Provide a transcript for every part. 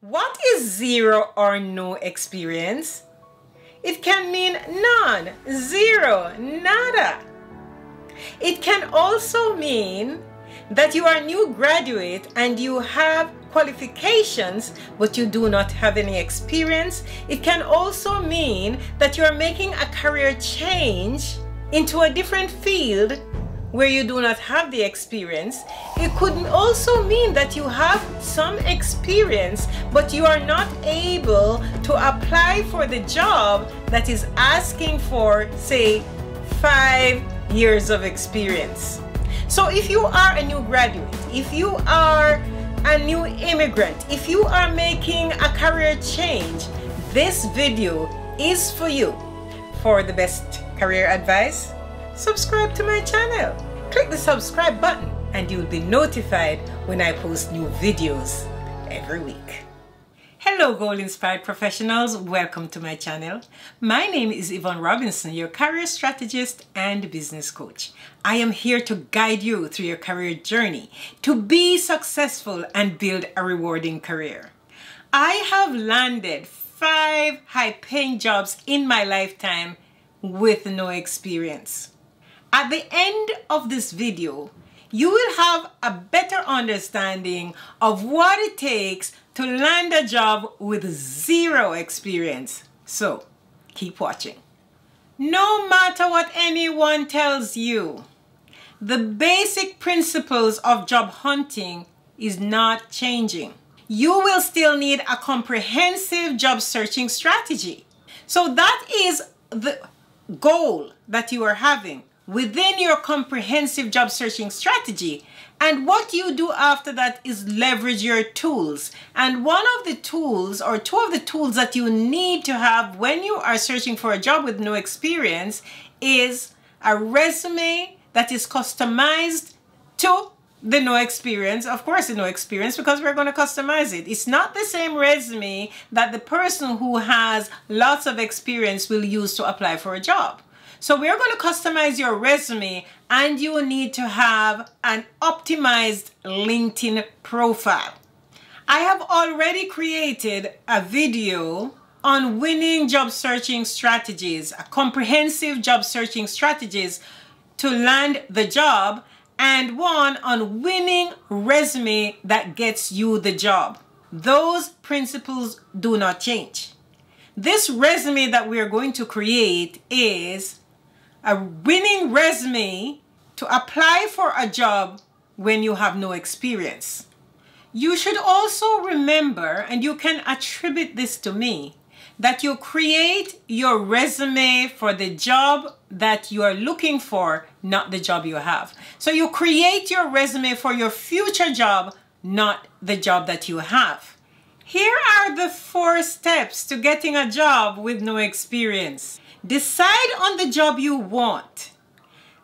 What is zero or no experience? It can mean none, zero, nada. It can also mean that you are a new graduate and you have qualifications, but you do not have any experience. It can also mean that you are making a career change into a different field where you do not have the experience. It could also mean that you have some experience, but you are not able to apply for the job that is asking for, say, 5 years of experience. So if you are a new graduate, if you are a new immigrant, if you are making a career change, this video is for you. For the best career advice, subscribe to my channel. Click the subscribe button and you'll be notified when I post new videos every week. Hello goal inspired professionals, welcome to my channel. My name is Yvonne Robinson, your career strategist and business coach. I am here to guide you through your career journey to be successful and build a rewarding career. I have landed 5 high-paying jobs in my lifetime with no experience. At the end of this video, you will have a better understanding of what it takes to land a job with zero experience. So keep watching. No matter what anyone tells you, the basic principles of job hunting is not changing. You will still need a comprehensive job searching strategy. So that is the goal that you are having within your comprehensive job searching strategy. And what you do after that is leverage your tools. And one of the tools, or two of the tools that you need to have when you are searching for a job with no experience is a resume that is customized to the no experience. Of course, the no experience, because we're going to customize it. It's not the same resume that the person who has lots of experience will use to apply for a job. So we're going to customize your resume, and you need to have an optimized LinkedIn profile. I have already created a video on winning job searching strategies, a comprehensive job searching strategies to land the job, and one on winning resume that gets you the job. Those principles do not change. This resume that we are going to create is a winning resume to apply for a job when you have no experience. You should also remember, and you can attribute this to me, that you create your resume for the job that you are looking for, not the job you have. So you create your resume for your future job, not the job that you have. Here are the 4 steps to getting a job with no experience. Decide on the job you want.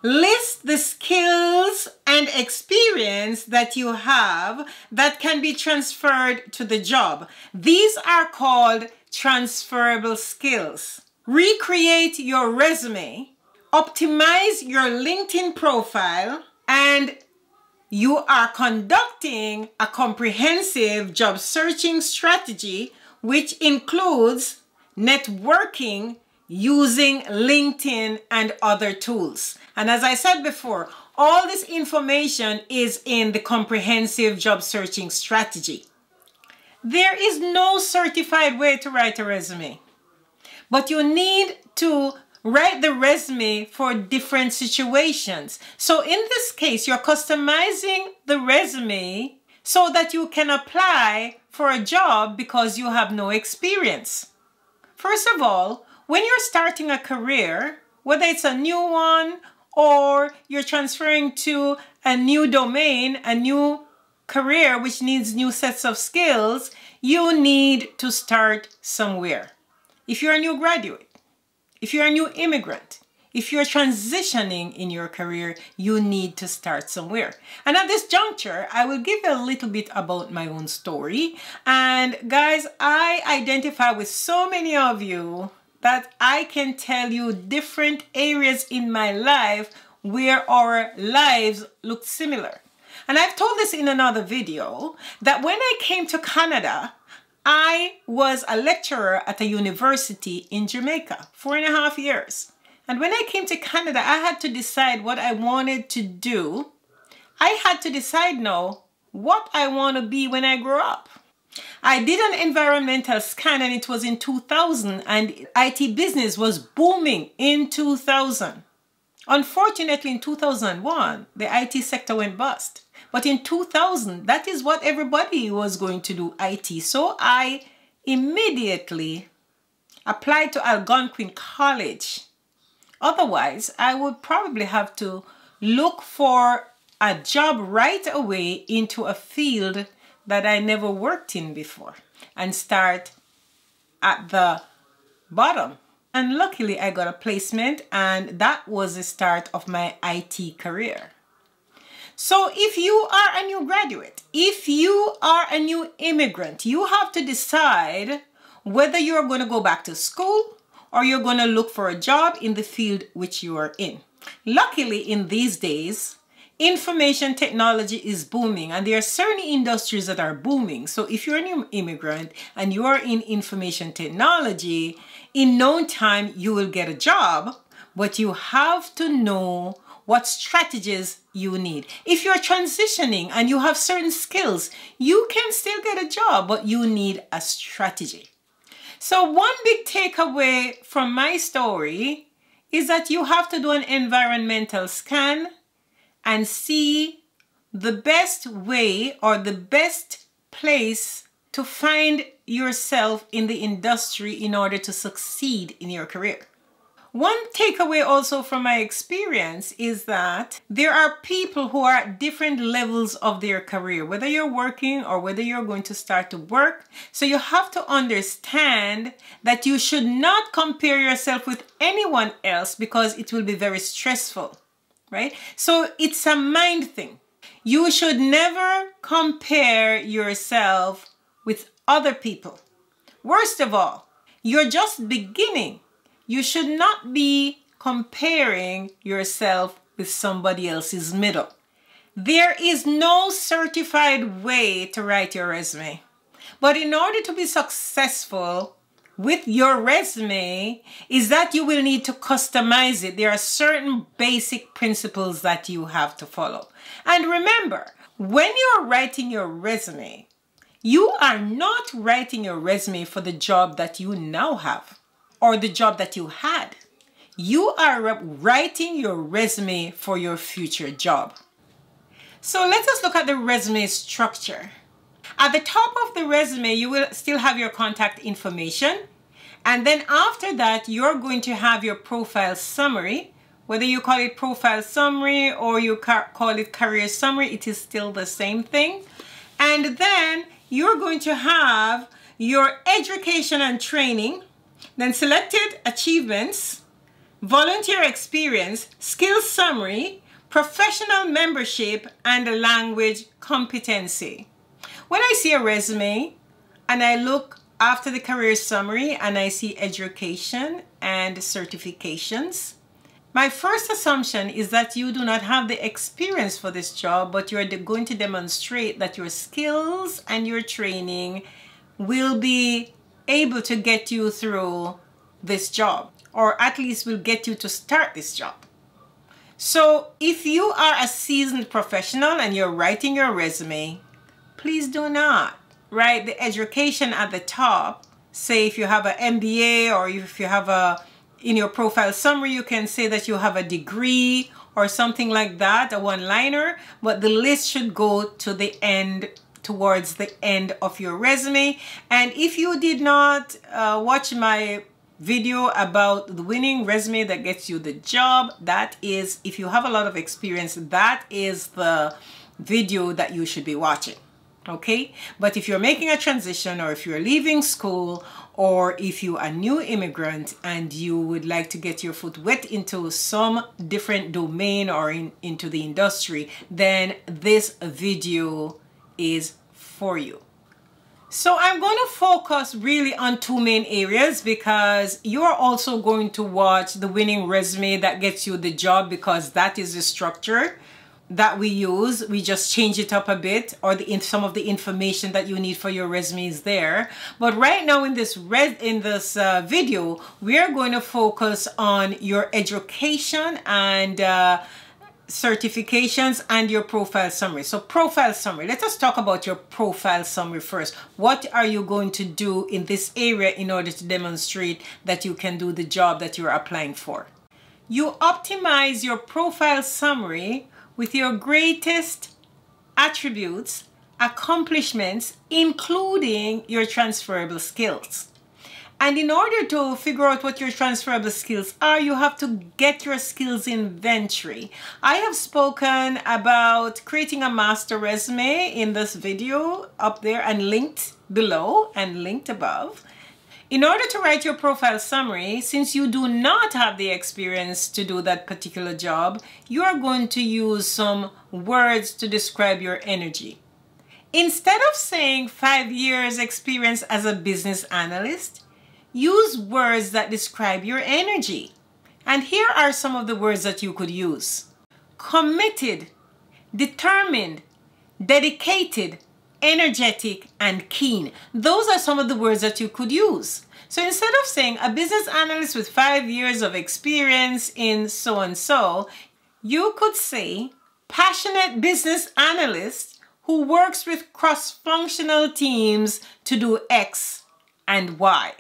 List the skills and experience that you have that can be transferred to the job. These are called transferable skills. Recreate your resume, optimize your LinkedIn profile, and you are conducting a comprehensive job searching strategy, which includes networking, using LinkedIn and other tools. And as I said before, all this information is in the comprehensive job searching strategy. There is no certified way to write a resume, but you need to write the resume for different situations. So in this case, you're customizing the resume so that you can apply for a job because you have no experience. First of all, when you're starting a career, whether it's a new one or you're transferring to a new domain, a new career which needs new sets of skills, you need to start somewhere. If you're a new graduate, if you're a new immigrant, if you're transitioning in your career, you need to start somewhere. And at this juncture, I will give a little bit about my own story. And guys, I identify with so many of you that I can tell you different areas in my life where our lives look similar. And I've told this in another video, that when I came to Canada, I was a lecturer at a university in Jamaica, 4.5 years. And when I came to Canada, I had to decide what I wanted to do. I had to decide now what I want to be when I grow up. I did an environmental scan, and it was in 2000, and IT business was booming in 2000. Unfortunately, in 2001, the IT sector went bust. But in 2000, that is what everybody was going to do, IT. So I immediately applied to Algonquin College. Otherwise, I would probably have to look for a job right away into a field that I never worked in before and start at the bottom. And luckily, I got a placement, and that was the start of my IT career. So if you are a new graduate, if you are a new immigrant, you have to decide whether you're going to go back to school or you're going to look for a job in the field which you are in. Luckily, in these days, information technology is booming, and there are certain industries that are booming. So if you're a new immigrant and you are in information technology, in no time you will get a job, but you have to know what strategies you need. If you're transitioning and you have certain skills, you can still get a job, but you need a strategy. So one big takeaway from my story is that you have to do an environmental scan and see the best way or the best place to find yourself in the industry in order to succeed in your career. One takeaway also from my experience is that there are people who are at different levels of their career, whether you're working or whether you're going to start to work. So you have to understand that you should not compare yourself with anyone else, because it will be very stressful, right? So it's a mind thing. You should never compare yourself with other people. Worst of all, you're just beginning. You should not be comparing yourself with somebody else's middle. There is no certified way to write your resume. But in order to be successful with your resume is that you will need to customize it. There are certain basic principles that you have to follow. And remember, when you're writing your resume, you are not writing your resume for the job that you now have, or the job that you had. You are writing your resume for your future job. So let us look at the resume structure. At the top of the resume, you will still have your contact information. And then after that, you're going to have your profile summary. Whether you call it profile summary or you call it career summary, it is still the same thing. And then you're going to have your education and training, then selected achievements, volunteer experience, skills summary, professional membership, and a language competency. When I see a resume and I look after the career summary and I see education and certifications, my first assumption is that you do not have the experience for this job, but you're going to demonstrate that your skills and your training will be able to get you through this job, or at least will get you to start this job. So if you are a seasoned professional and you're writing your resume, please do not write the education at the top. Say if you have an MBA, or if you have in your profile summary, you can say that you have a degree or something like that, a one-liner, but the list should go to the end, towards the end of your resume. And if you did not watch my video about the winning resume that gets you the job, that is, if you have a lot of experience, that is the video that you should be watching, okay? But if you're making a transition, or if you're leaving school, or if you're a new immigrant and you would like to get your foot wet into some different domain or into the industry, then this video is for you. So I'm going to focus really on two main areas, because you're also going to watch the winning resume that gets you the job, because that is the structure that we use, we just change it up a bit, or some of the information that you need for your resume is there. But right now in this video, we are going to focus on your education and certifications and your profile summary. So profile summary, let us talk about your profile summary first. What are you going to do in this area in order to demonstrate that you can do the job that you're applying for? You optimize your profile summary with your greatest attributes, accomplishments, including your transferable skills. And in order to figure out what your transferable skills are, you have to get your skills inventory. I have spoken about creating a master resume in this video up there and linked below and linked above. In order to write your profile summary, since you do not have the experience to do that particular job, you are going to use some words to describe your energy. Instead of saying 5 years experience as a business analyst, use words that describe your energy. And here are some of the words that you could use. Committed, determined, dedicated, energetic, and keen. Those are some of the words that you could use. So instead of saying a business analyst with 5 years of experience in so and so, you could say passionate business analyst who works with cross-functional teams to do X and Y.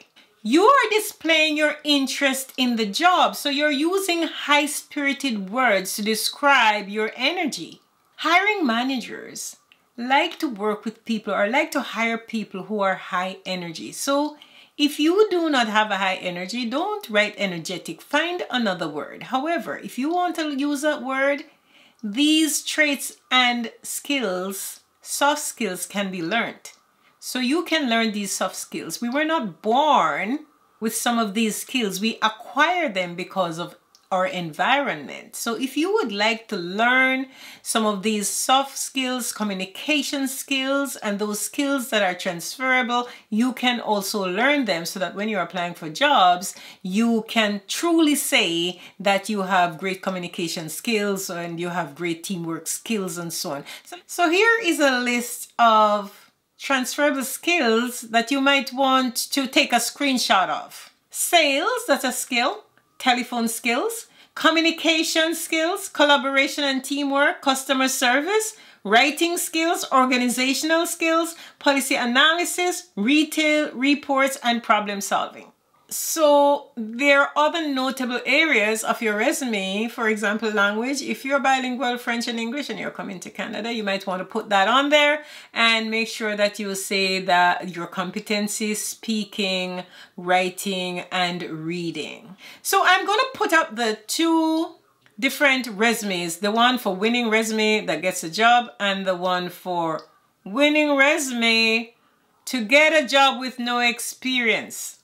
You are displaying your interest in the job, so you're using high-spirited words to describe your energy. Hiring managers like to work with people or like to hire people who are high energy. So if you do not have a high energy, don't write energetic. Find another word. However, if you want to use that word, these traits and skills, soft skills, can be learned. So you can learn these soft skills. We were not born with some of these skills. We acquire them because of our environment. So if you would like to learn some of these soft skills, communication skills, and those skills that are transferable, you can also learn them so that when you're applying for jobs, you can truly say that you have great communication skills and you have great teamwork skills and so on. So here is a list of transferable skills that you might want to take a screenshot of. Sales, that's a skill. Telephone skills, communication skills, collaboration and teamwork, customer service, writing skills, organizational skills, policy analysis, retail reports, and problem solving. So there are other notable areas of your resume, for example, language. If you're bilingual, French and English, and you're coming to Canada, you might want to put that on there and make sure that you say that your competencies, speaking, writing, and reading. So I'm going to put up the two different resumes, the one for winning resume that gets a job and the one for winning resume to get a job with no experience.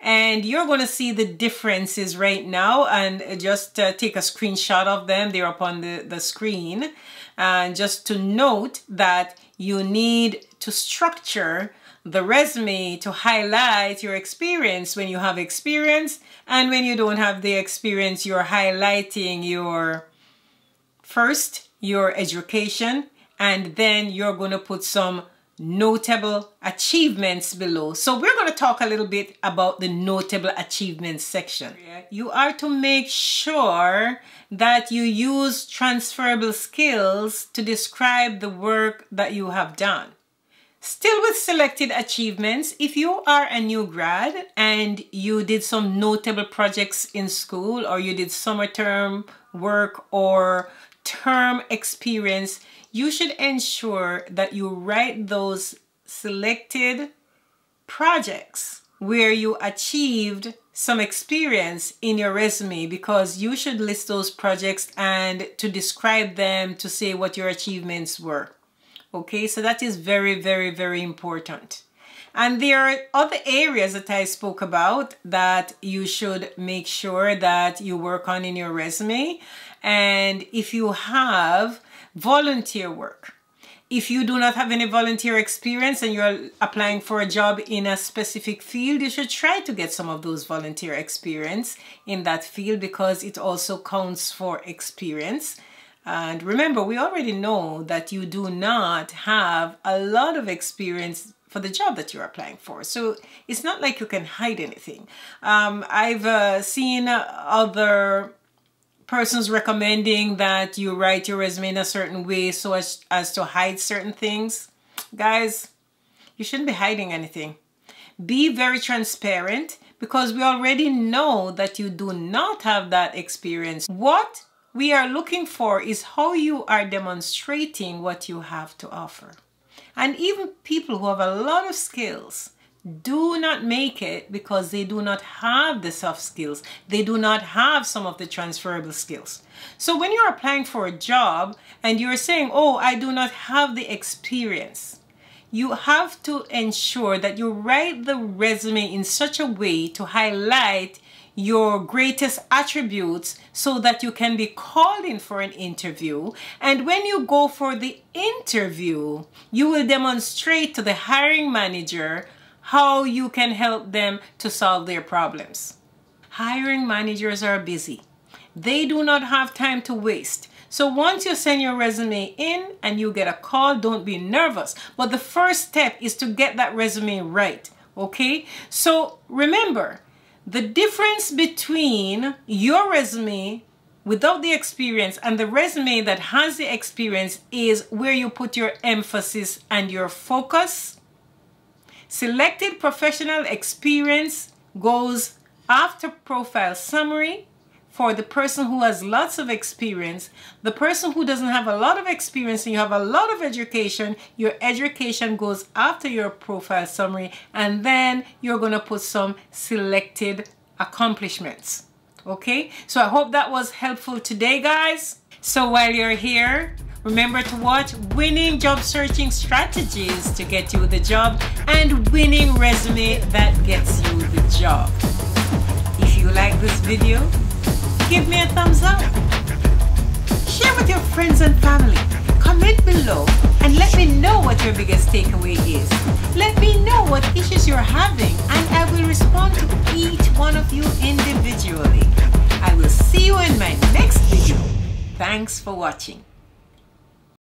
And you're going to see the differences right now, and just take a screenshot of them. They're up on the screen. And just to note that you need to structure the resume to highlight your experience when you have experience, and when you don't have the experience, you're highlighting your education, and then you're going to put some notable achievements below. So we're going to talk a little bit about the notable achievements section. You are to make sure that you use transferable skills to describe the work that you have done. Still with selected achievements, if you are a new grad and you did some notable projects in school, or you did summer term work or term experience, you should ensure that you write those selected projects where you achieved some experience in your resume, because you should list those projects and to describe them, to say what your achievements were. Okay, so that is very, very, very important. And there are other areas that I spoke about that you should make sure that you work on in your resume. And if you have volunteer work, if you do not have any volunteer experience and you're applying for a job in a specific field, you should try to get some of those volunteer experience in that field, because it also counts for experience. And remember, we already know that you do not have a lot of experience for the job that you're applying for. So it's not like you can hide anything. I've seen other persons recommending that you write your resume in a certain way so as to hide certain things. Guys, you shouldn't be hiding anything. Be very transparent, because we already know that you do not have that experience. What we are looking for is how you are demonstrating what you have to offer. And even people who have a lot of skills do not make it because they do not have the soft skills. They do not have some of the transferable skills. So when you're applying for a job and you're saying, oh, I do not have the experience, you have to ensure that you write the resume in such a way to highlight your greatest attributes so that you can be called in for an interview. And when you go for the interview, you will demonstrate to the hiring manager how you can help them to solve their problems. Hiring managers are busy. They do not have time to waste. So once you send your resume in and you get a call, don't be nervous. But the first step is to get that resume right, okay? So remember, the difference between your resume without the experience and the resume that has the experience is where you put your emphasis and your focus. Selected professional experience goes after profile summary for the person who has lots of experience. The person who doesn't have a lot of experience and you have a lot of education, your education goes after your profile summary, and then you're going to put some selected accomplishments. Okay, so I hope that was helpful today, guys. So while you're here, remember to watch Winning Job Searching Strategies to Get You the Job and Winning Resume That Gets You the Job. If you like this video, give me a thumbs up, share with your friends and family, comment below, and let me know what your biggest takeaway is. Let me know what issues you're having, and I will respond to each one of you individually. I will see you in my next video. Thanks for watching.